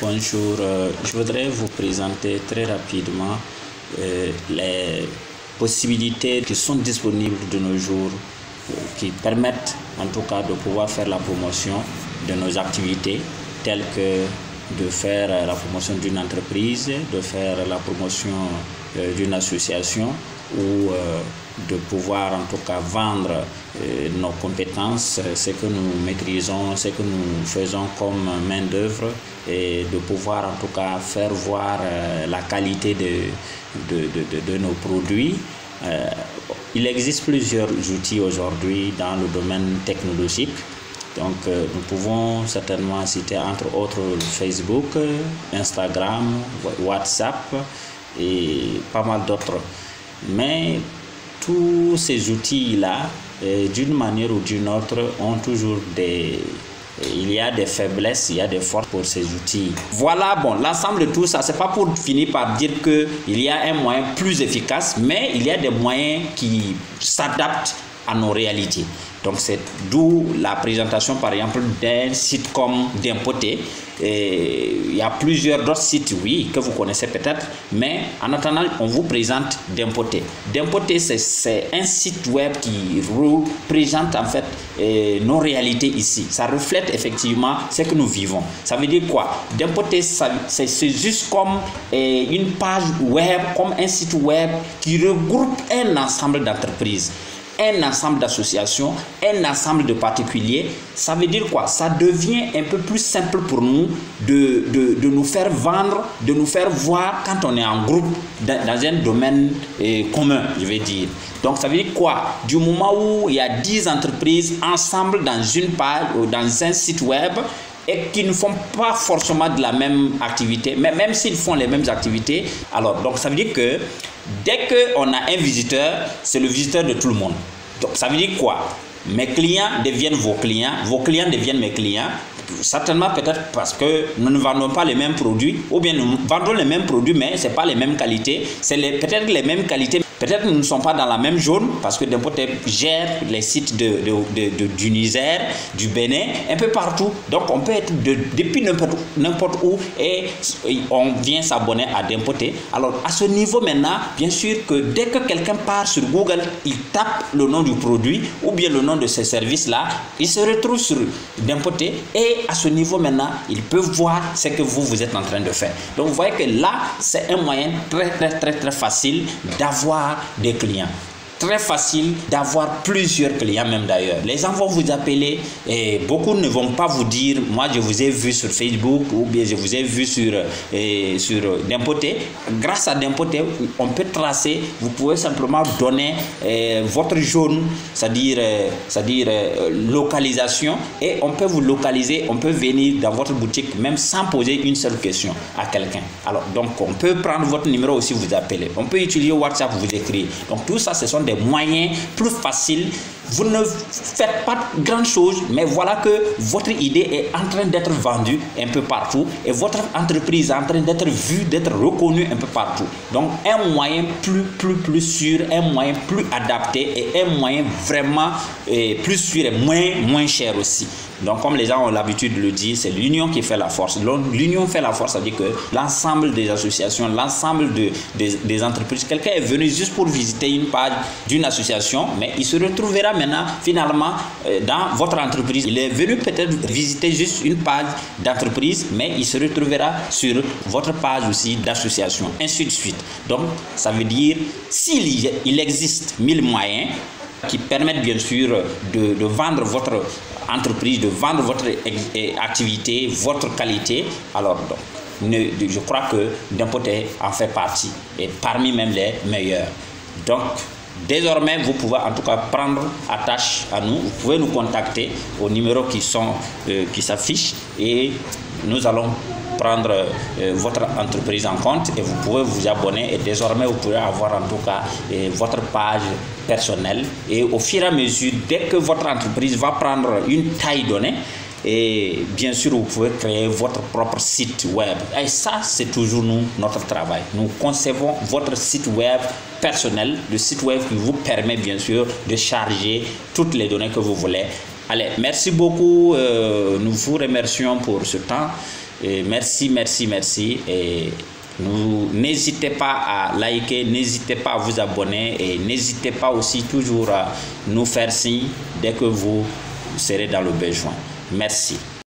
Bonjour, je voudrais vous présenter très rapidement les possibilités qui sont disponibles de nos jours qui permettent en tout cas de pouvoir faire la promotion de nos activités telles que de faire la promotion d'une entreprise, de faire la promotion d'une association ou de pouvoir en tout cas vendre nos compétences, ce que nous maîtrisons, ce que nous faisons comme main d'œuvre et de pouvoir en tout cas faire voir la qualité de nos produits. Il existe plusieurs outils aujourd'hui dans le domaine technologique. Donc, nous pouvons certainement citer entre autres Facebook, Instagram, WhatsApp et pas mal d'autres. Mais tous ces outils-là, d'une manière ou d'une autre, ont toujours des... Il y a des faiblesses, il y a des forces pour ces outils. Voilà, bon, l'ensemble de tout ça, c'est pas pour finir par dire qu'il y a un moyen plus efficace, mais il y a des moyens qui s'adaptent à nos réalités. Donc c'est d'où la présentation par exemple d'un site comme Démpoté. Il y a plusieurs d'autres sites, oui, que vous connaissez peut-être, mais en attendant, on vous présente Démpoté. Démpoté, c'est un site web qui représente en fait nos réalités ici. Ça reflète effectivement ce que nous vivons. Ça veut dire quoi? Démpoté, c'est juste comme une page web, comme un site web qui regroupe un ensemble d'entreprises, un ensemble d'associations, un ensemble de particuliers. Ça veut dire quoi? Ça devient un peu plus simple pour nous de nous faire vendre, de nous faire voir quand on est en groupe dans un domaine commun, je vais dire. Donc ça veut dire quoi? Du moment où il y a 10 entreprises ensemble dans une page ou dans un site web, et qui ne font pas forcément de la même activité, mais même s'ils font les mêmes activités, alors donc ça veut dire que dès qu'on a un visiteur, c'est le visiteur de tout le monde. Donc ça veut dire quoi? Mes clients deviennent vos clients deviennent mes clients, certainement peut-être parce que nous ne vendons pas les mêmes produits, ou bien nous vendons les mêmes produits, mais ce n'est pas les mêmes qualités, c'est peut-être les mêmes qualités. Peut-être que nous ne sommes pas dans la même zone parce que Démpoté gère les sites du Niger, du Bénin, un peu partout. Donc on peut être depuis n'importe où et on vient s'abonner à Démpoté. Alors à ce niveau maintenant, bien sûr que dès que quelqu'un part sur Google, il tape le nom du produit ou bien le nom de ces services-là, il se retrouve sur Démpoté et à ce niveau maintenant, il peut voir ce que vous êtes en train de faire. Donc vous voyez que là, c'est un moyen très facile d'avoir des clients. Très facile d'avoir plusieurs clients même d'ailleurs. Les gens vont vous appeler et beaucoup ne vont pas vous dire « Moi, je vous ai vu sur Facebook » ou bien « Je vous ai vu sur Démpoté ». Grâce à Démpoté, on peut tracer. Vous pouvez simplement donner votre zone, c'est-à-dire localisation, et on peut vous localiser, on peut venir dans votre boutique même sans poser une seule question à quelqu'un. Alors, donc, on peut prendre votre numéro aussi, vous appeler. On peut utiliser WhatsApp, vous écrire. Donc, tout ça, ce sont des moyens plus faciles. Vous ne faites pas grand chose, mais voilà que votre idée est en train d'être vendue un peu partout et votre entreprise est en train d'être vue, d'être reconnue un peu partout. Donc un moyen plus sûr, un moyen plus adapté et un moyen vraiment plus sûr et moins cher aussi. Donc comme les gens ont l'habitude de le dire, c'est l'union qui fait la force. L'union fait la force, c'est-à-dire que l'ensemble des associations, l'ensemble des entreprises, quelqu'un est venu juste pour visiter une page d'une association, mais il se retrouvera maintenant finalement dans votre entreprise. Il est venu peut-être visiter juste une page d'entreprise, mais il se retrouvera sur votre page aussi d'association, ainsi de suite. Donc ça veut dire s'il existe 1000 moyens qui permettent bien sûr de vendre votre entreprise, de vendre votre activité, votre qualité, alors donc je crois que Démpoté en fait partie et parmi même les meilleurs. Donc désormais, vous pouvez en tout cas prendre attache à nous. Vous pouvez nous contacter aux numéros qui s'affichent et nous allons prendre votre entreprise en compte et vous pouvez vous abonner et désormais vous pourrez avoir en tout cas votre page personnelle et au fur et à mesure, dès que votre entreprise va prendre une taille donnée, et bien sûr, vous pouvez créer votre propre site web. Et ça, c'est toujours notre travail. Nous concevons votre site web personnel, le site web qui vous permet bien sûr de charger toutes les données que vous voulez. Allez, merci beaucoup. Nous vous remercions pour ce temps. Merci, merci, merci. Et n'hésitez pas à liker, n'hésitez pas à vous abonner et n'hésitez pas aussi toujours à nous faire signe dès que vous serez dans le besoin. Merci.